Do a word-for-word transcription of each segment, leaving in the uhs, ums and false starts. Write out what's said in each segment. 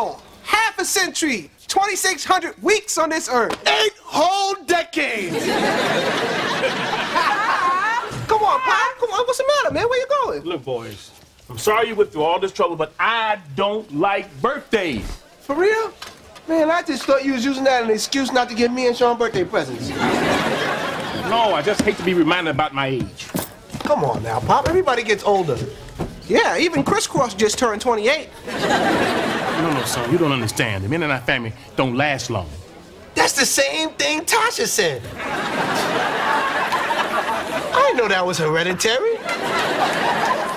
old, half a century, twenty-six hundred weeks on this earth. Eight whole decades. Come on, Pop. Come on, what's the matter, man? Where you going? Look, boys, I'm sorry you went through all this trouble, but I don't like birthdays. For real? Man, I just thought you was using that as an excuse not to give me and Sean birthday presents. No, I just hate to be reminded about my age. Come on now, Pop. Everybody gets older. Yeah, even Crisscross just turned twenty-eight. No, no, son, you don't understand. The men in our family don't last long. That's the same thing Tasha said. I know that was hereditary.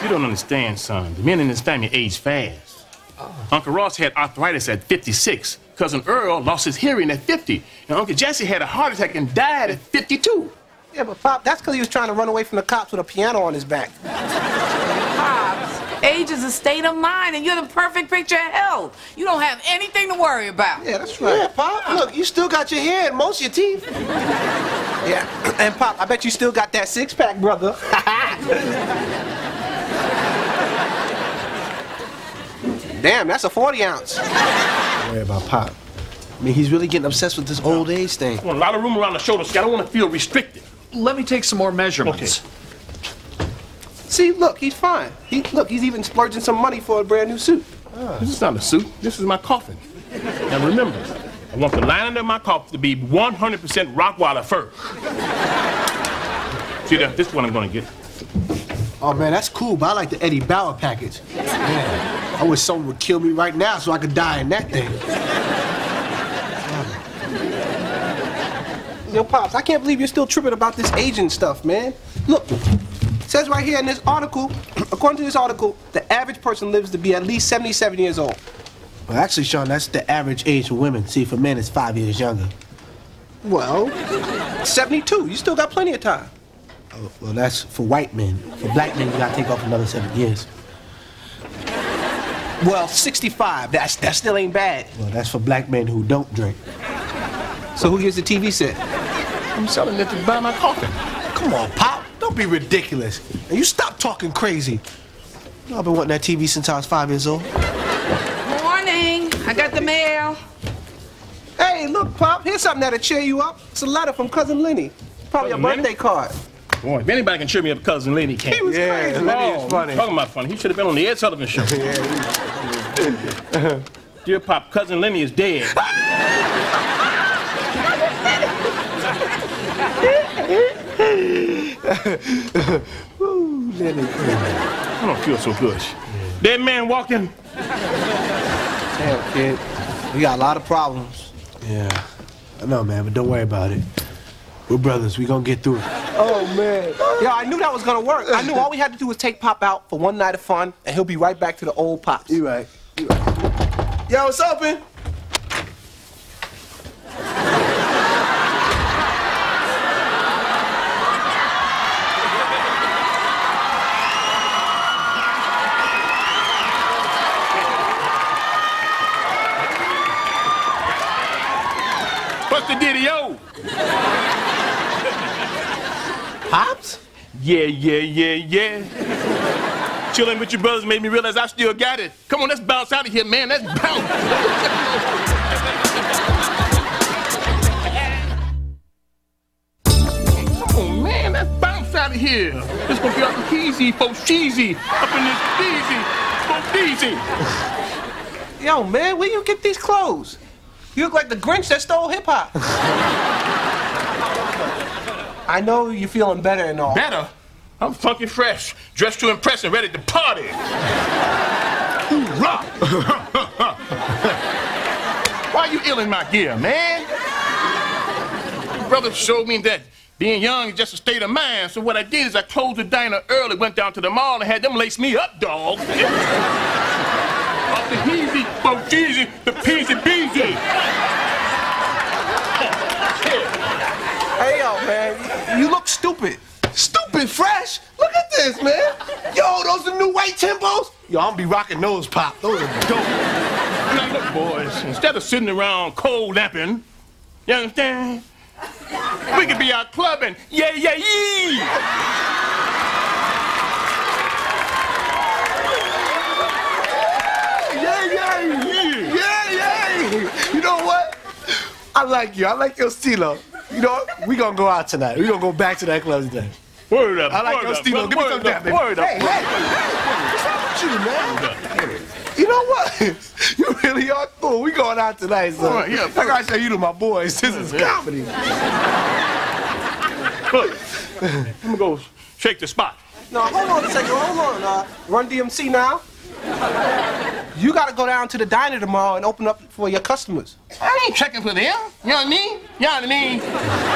You don't understand, son. The men in this family age fast. Oh. Uncle Ross had arthritis at fifty-six. Cousin Earl lost his hearing at fifty. And Uncle Jesse had a heart attack and died at fifty-two. Yeah, but Pop, that's because he was trying to run away from the cops with a piano on his back. Pops, age is a state of mind, and you're the perfect picture of health. You don't have anything to worry about. Yeah, that's right. Yeah, Pop, look, you still got your hair and most of your teeth. Yeah, and Pop, I bet you still got that six-pack, brother. Damn, that's a forty ounce. Don't worry about Pop. I mean, he's really getting obsessed with this old age thing. I want a lot of room around the shoulders, so I don't want to feel restricted. Let me take some more measurements. Okay. See, look, he's fine. He, look, he's even splurging some money for a brand new suit. Ah. This is not a suit. This is my coffin. Now, remember, I want the lining of my coffin to be one hundred percent Rockwilder fur. See, that, this is what I'm going to get. Oh, man, that's cool, but I like the Eddie Bauer package. Man, I wish someone would kill me right now so I could die in that thing. Yo, Pops, I can't believe you're still tripping about this aging stuff, man. Look, it says right here in this article, according to this article, the average person lives to be at least seventy-seven years old. Well, actually, Sean, that's the average age for women. See, for men, it's five years younger. Well, seventy-two. You still got plenty of time. Oh, well, that's for white men. For black men, you gotta take off another seven years. Well, sixty-five. That's, that still ain't bad. Well, that's for black men who don't drink. So who gets the T V set? I'm selling it to buy my coffin. Come on, Pop. Don't be ridiculous. And you stop talking crazy. I've been wanting that T V since I was five years old. Morning. I got the mail. Hey, look, Pop. Here's something that'll cheer you up. It's a letter from Cousin Lenny. Probably Cousin a birthday Lenny? Card. Boy, if anybody can cheer me up, Cousin Lenny can. He was yeah, crazy. Lenny oh, is funny. Talking about funny. He should have been on the Ed Sullivan Show. Yeah. Dear Pop, Cousin Lenny is dead. Ooh, Lenny. I don't feel so good. Yeah. Dead man walking. Damn, kid. We got a lot of problems. Yeah. I know, man, but don't worry about it. We're brothers. We're going to get through it. Oh, man. Yeah, I knew that was going to work. I knew all we had to do was take Pop out for one night of fun, and he'll be right back to the old Pops. You right. You right. Yo, it's open. Yo. Pops? Yeah, yeah, yeah, yeah. Chilling with your brothers made me realize I still got it. Come on, let's bounce out of here, man. Let's bounce. Come on, man. Let's bounce out of here. This gonna be up easy, for cheesy. Up in this cheesy, for cheesy. Yo, man, where you get these clothes? You look like the Grinch that stole hip-hop. I know you're feeling better and all. Better? I'm funky fresh, dressed to impress and ready to party. Why you ill in my gear, man? Your brother showed me that being young is just a state of mind, so what I did is I closed the diner early, went down to the mall, and had them lace me up, dog. Off the heezy, bo cheesy, the peasy beasy. Hey, yo, man, you look stupid. Stupid fresh? Look at this, man. Yo, those are new white Timbos? Yo, I'm gonna be rocking those, Pop. Those are dope. Now, look, boys, instead of sitting around cold napping, you understand? We could be out clubbing. Yeah, yeah, yeah. Yeah! I like you. I like your stilo. You know what? We gonna go out tonight. We gonna go back to that club today. Word up. I like your stilo. Give me some down, baby. Word up. Hey, hey, what's up with you, man? You know what? You really are cool. We going out tonight, son. All right, yeah, I gotta show you to my boys. This is yeah. comedy. Look, I'm gonna go shake the spot. No, hold on a second. Hold on. Uh, Run D M C now. You gotta go down to the diner tomorrow and open up for your customers. I ain't checking for them. You know what I mean? You know what I mean?